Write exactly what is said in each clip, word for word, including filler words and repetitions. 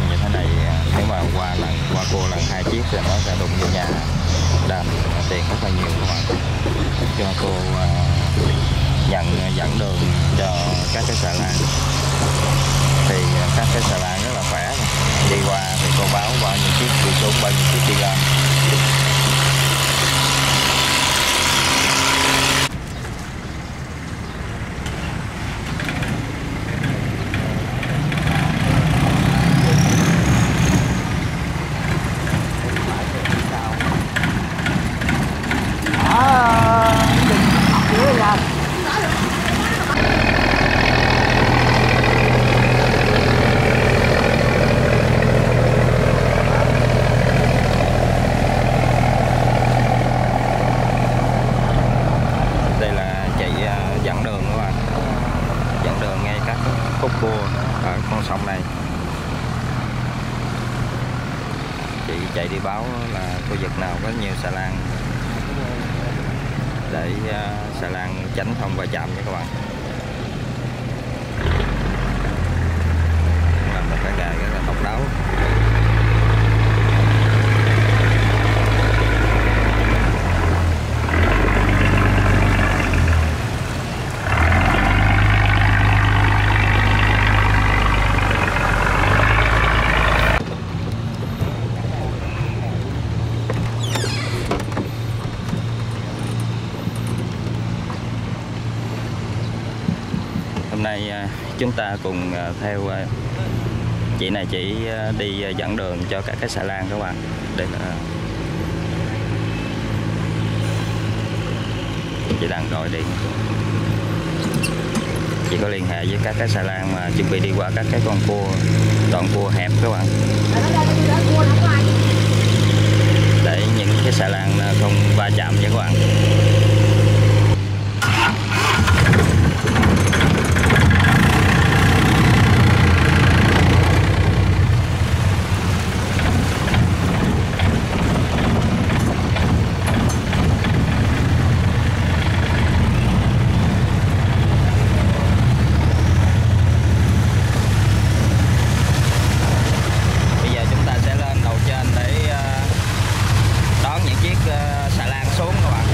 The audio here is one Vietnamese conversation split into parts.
đồng như thế này, nếu mà qua lần qua cua lần hai chiếc thì nó sẽ đụng vô nhà đền tiền rất là nhiều các bạn. Cho cô nhận dẫn đường cho các cái xà lan, thì các cái xà lan rất là khỏe, đi qua thì cô báo bao nhiêu chiếc đi xuống, bao nhiêu chiếc đi lên. Chạy đi báo là khu vực nào có nhiều xà lan để xà lan tránh không va chạm nha các bạn. Làm một cái gà rất là độc đáo. Chúng ta cùng theo chị này, chị đi dẫn đường cho các cái xà lan các bạn. Đây là chị đang gọi điện, chị có liên hệ với các cái xà lan mà chuẩn bị đi qua các cái con cua, đoạn cua hẹp các bạn, để những cái xà lan không va chạm nha các bạn. Xà lan xuống các bạn.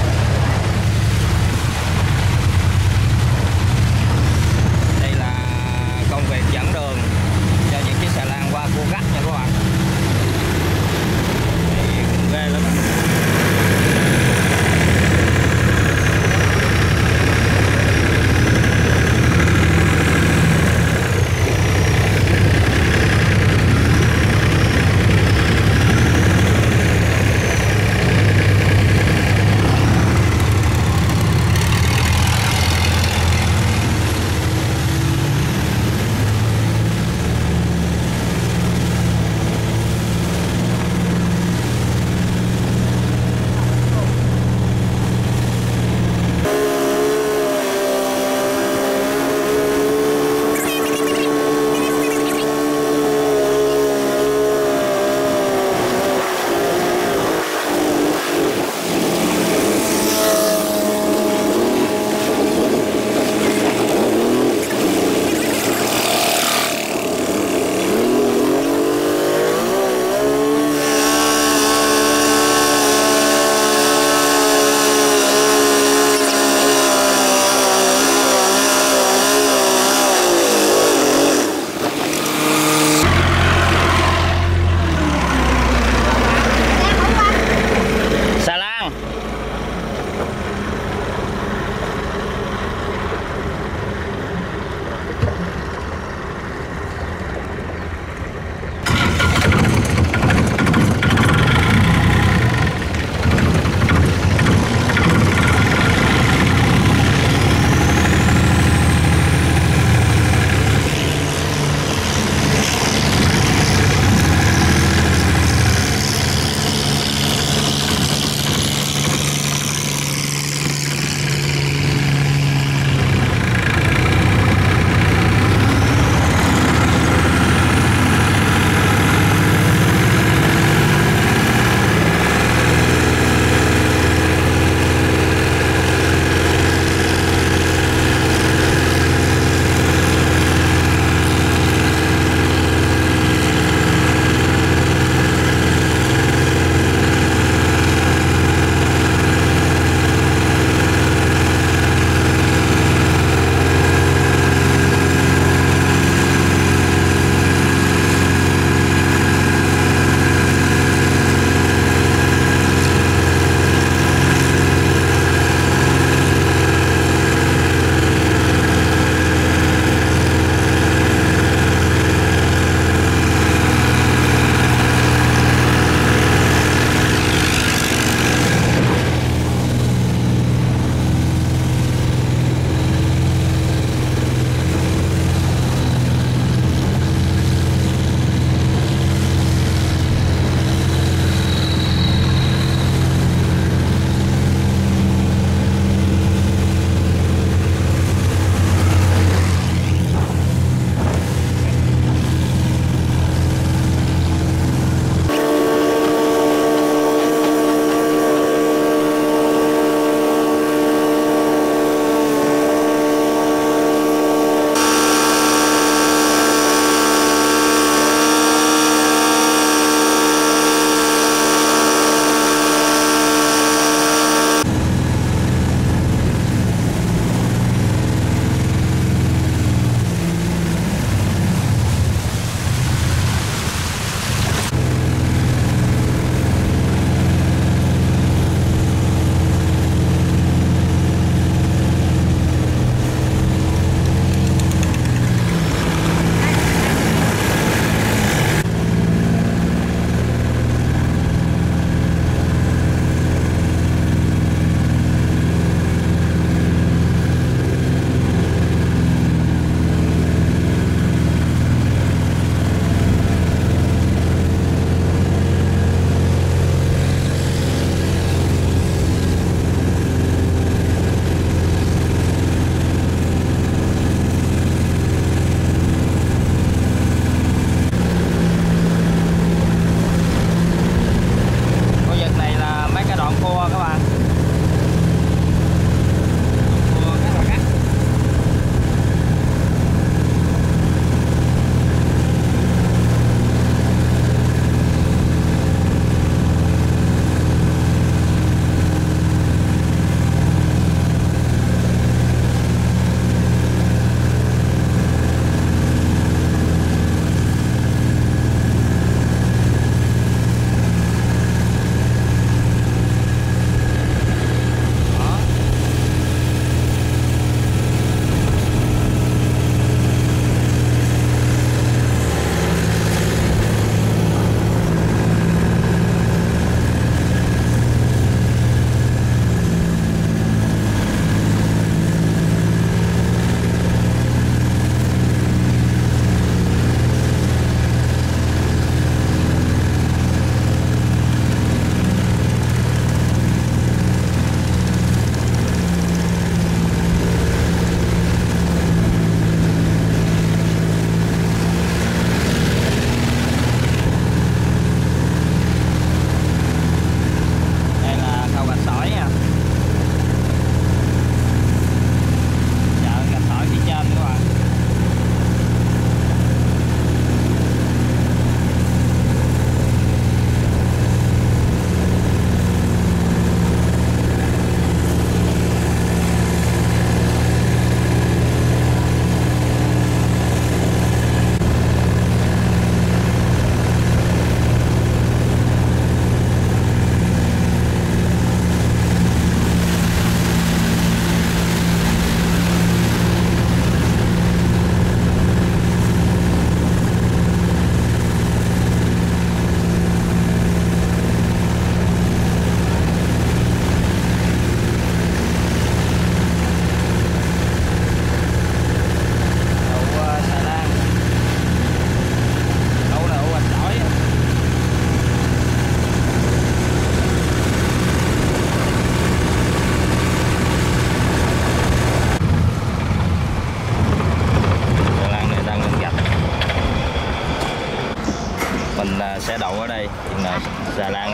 xà lan,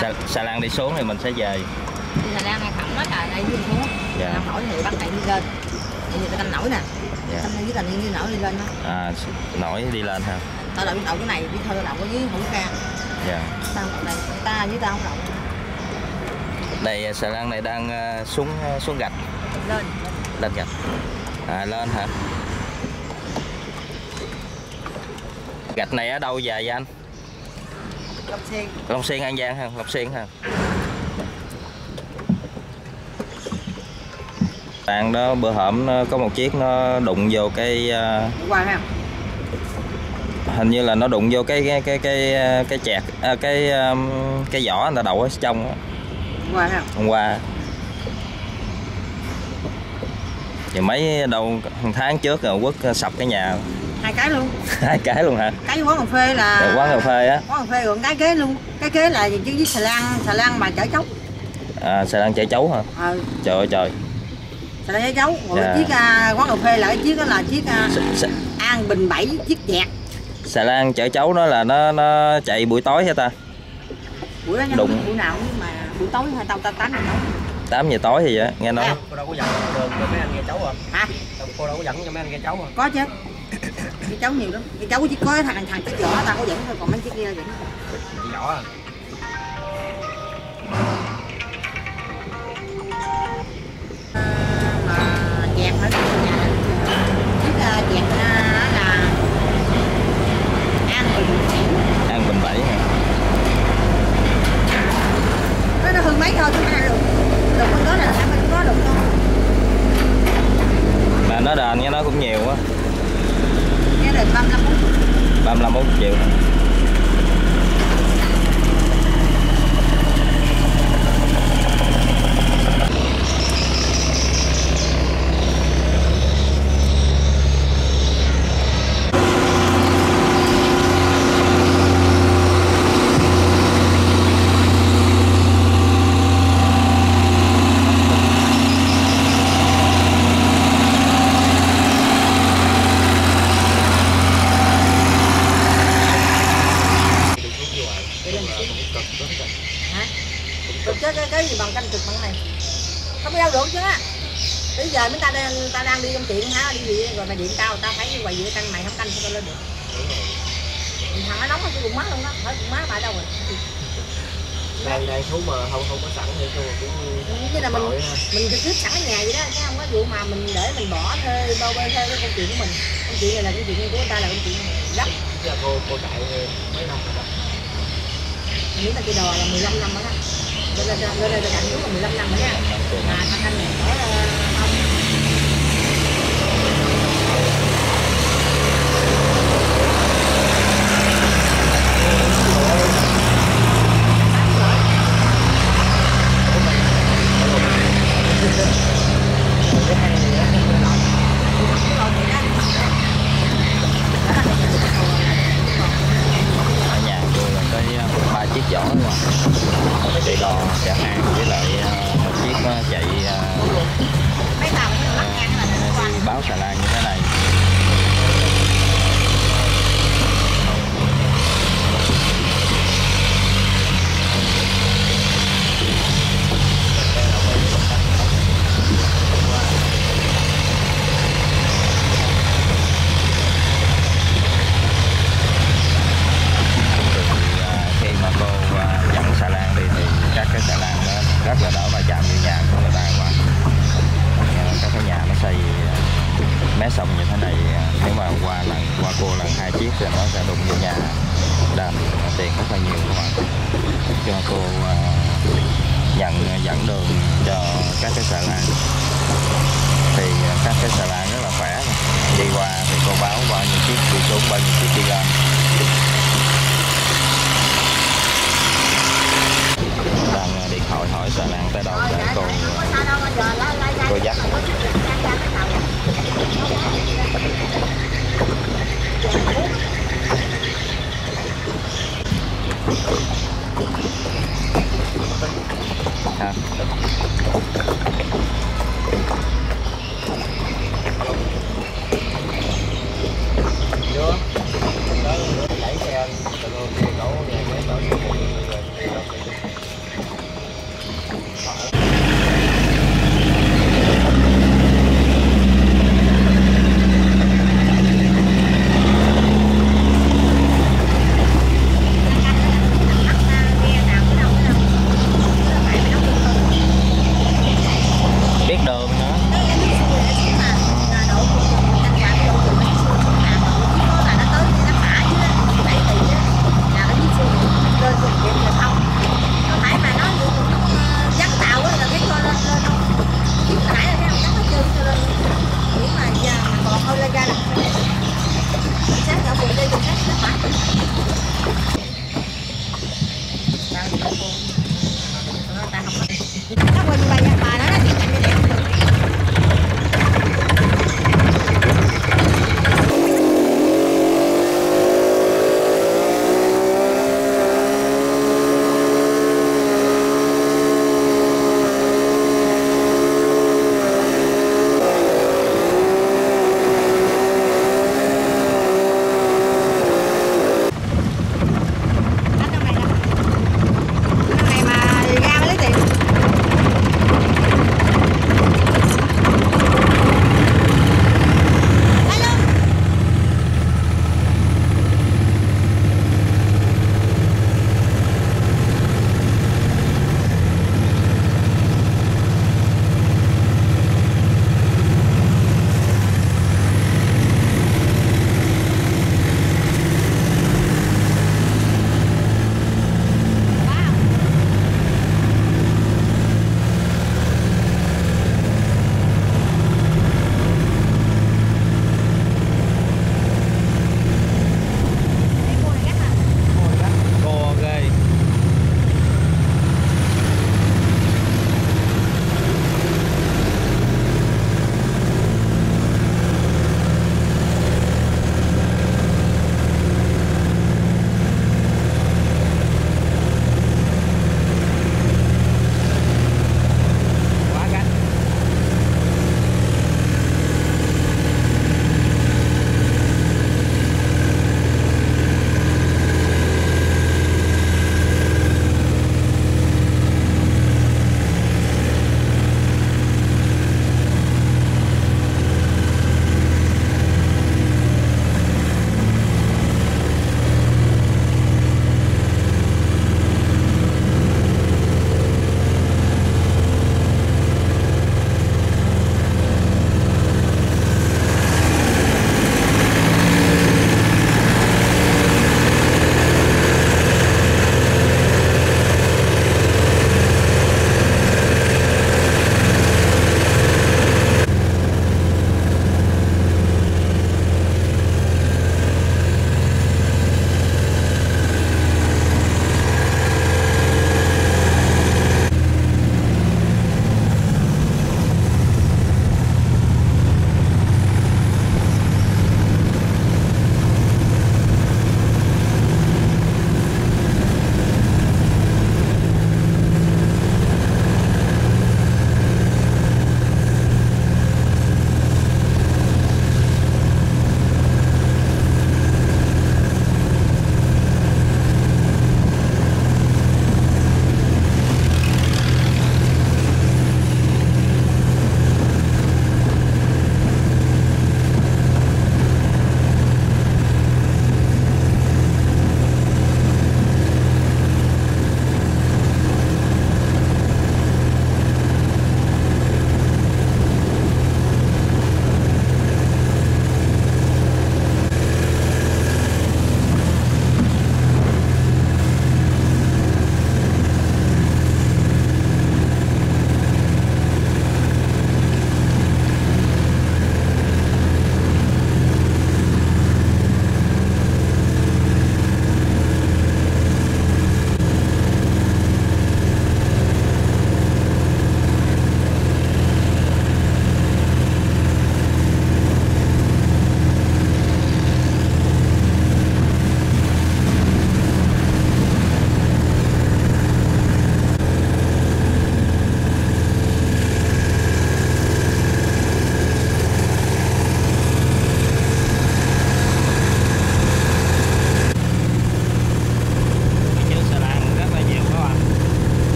xà, xà lan đi xuống thì mình sẽ về. Thì xà lan này khẩm nói là đây dưới xuống, dạ. Làm nổi thì bắt này đi lên, vậy ta canh nổi nè, dạ. Canh với canh như nổi đi lên đó. À, nổi đi lên hả? Tao đậu đậu cái này, đi thôi đậu với hũ ca. Dạ. Tao đậu đây, ta với tao không đậu. Đây xà lan này đang xuống xuống gạch. Lên. Lên gạch. À, lên hả? Gạch này ở đâu dài vậy anh? Long Xuyên. Long Xuyên An Giang ha, Long Xuyên ha. Bạn đó bữa hổm nó có một chiếc nó đụng vô cái qua ha. Hình như là nó đụng vô cái cái cái cái cái chẹt cái cái, cái vỏ người ta đậu ở trong đó. Hôm qua ha. Hôm qua. Giờ mấy đâu tháng trước rồi Quốc sập cái nhà. Hai cái luôn. Hai cái luôn hả? Cái quán cà phê là Để quán cà phê á. Quán cà phê còn cái ghế luôn. Cái ghế là gì chứ với xà lan, xà lan mà chở cháu. À, xà lan chở cháu hả? Ừ. Trời ơi trời. Xà lan chở cháu, còn dạ. Chiếc uh, quán cà phê là cái chiếc đó là chiếc uh, S -s An Bình bảy chiếc dẹt. Xà lan chở cháu đó là nó nó chạy buổi tối hả ta? Buổi đó đụng buổi nào cũng mà buổi tối hay tao ta tám giờ tối. tám giờ tối thì vậy, nghe nói. À. Cô đâu có giận đường cho mấy anh nghe cháu không? Hả? Cô đâu có giận cho mấy anh nghe cháu không? Có chứ. Cái cháu nhiều lắm, cái cháu chỉ có thằng thằng chiếc vỏ tao có dẫn thôi, còn mấy chiếc kia dẫn nhỏ à. À, mà chẹt ở nhà chiếc uh, chẹt uh, là An Bình Bảy. An Bình Bảy hả? Nó nó hơn mấy thôi chứ ai đụng đụng con đó là không có đụng con. Mà nó đền nghe nó cũng nhiều quá. ba mươi lăm triệu. Mà điện tao, tao thấy như quầy gì canh mày không canh sao tao lên được. Thằng nó nóng cái vùng má luôn đó, hỏi vùng má bà đâu rồi. Đây đây thú mà không không có sẵn thì thôi cũng cái là mình mình cứ cướp sẵn ở nhà vậy đó, chứ không có vụ mà mình để mình bỏ thôi, bao bê theo cái công chuyện của mình. Công chuyện này là công chuyện của người ta là công chuyện gấp. Giờ cô cô chạy mấy năm rồi đó. Nếu ta cái đò là mười lăm năm rồi đó. Lên lên lên lên cạnh đúng là mười lăm năm rồi đó. Mà thằng anh này bỏ không. Đó, lấy xe anh, tao kêu cậu về để tao Tao không có.